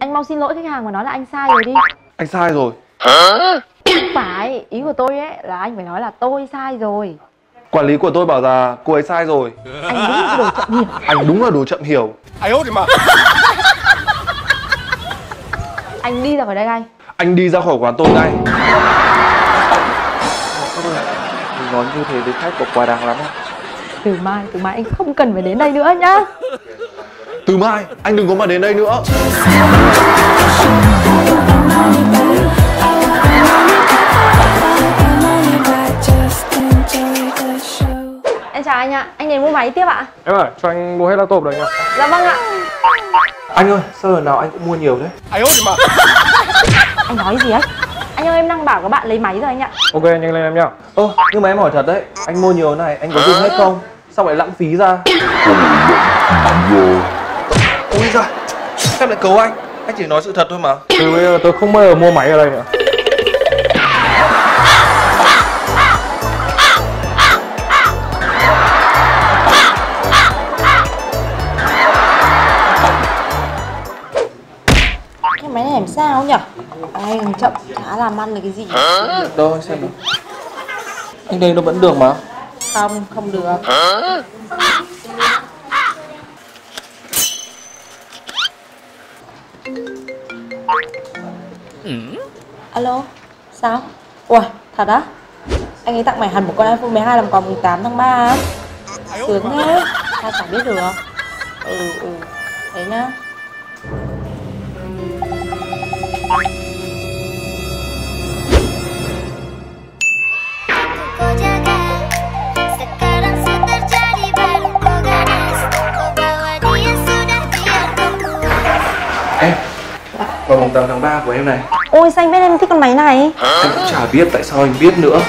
Anh mau xin lỗi khách hàng mà nói là anh sai rồi đi. Anh sai rồi? Không phải, ý của tôi ấy là anh phải nói là tôi sai rồi. Quản lý của tôi bảo là cô ấy sai rồi. Anh đúng là đồ chậm hiểu. Anh đúng là đồ chậm hiểu. Ai hốt thì mà. Anh đi ra khỏi đây ngay. Anh đi ra khỏi quán tôi ngay. Mình nói như thế với khách của quá đáng lắm ạ. Từ mai anh không cần phải đến đây nữa nhá. Từ mai anh đừng có mà đến đây nữa. Em chào anh ạ, anh đến mua máy tiếp ạ. Em ơi, cho anh mua hết laptop rồi anh ạ. Dạ vâng ạ. Anh ơi, sao lần nào anh cũng mua nhiều đấy. Ai hốt mà. Anh nói gì ấy? Anh ơi, em đang bảo các bạn lấy máy rồi anh ạ. Ok, nhanh lên em nhá. Nhưng mà em hỏi thật đấy, anh mua nhiều này, anh có dùng hết không? Sao lại lãng phí ra? Ôi giời, em lại cấu anh chỉ nói sự thật thôi mà. Từ bây giờ tôi không bao giờ mua máy ở đây nữa. Cái máy này làm sao nhỉ? Ai chậm, chả làm ăn được cái gì. Đâu anh xem nào. Anh đây nó vẫn được mà. Không được. Alo, sao? Ủa, thật á? Anh ấy tặng mày hẳn một con iPhone 12 làm quà 18 tháng 3 á? Sướng thế, tao chẳng biết được. Thế nhá. Em, quà 18 tháng 3 của em này. Ôi sao anh biết em thích con máy này? Em cũng chả biết tại sao anh biết nữa.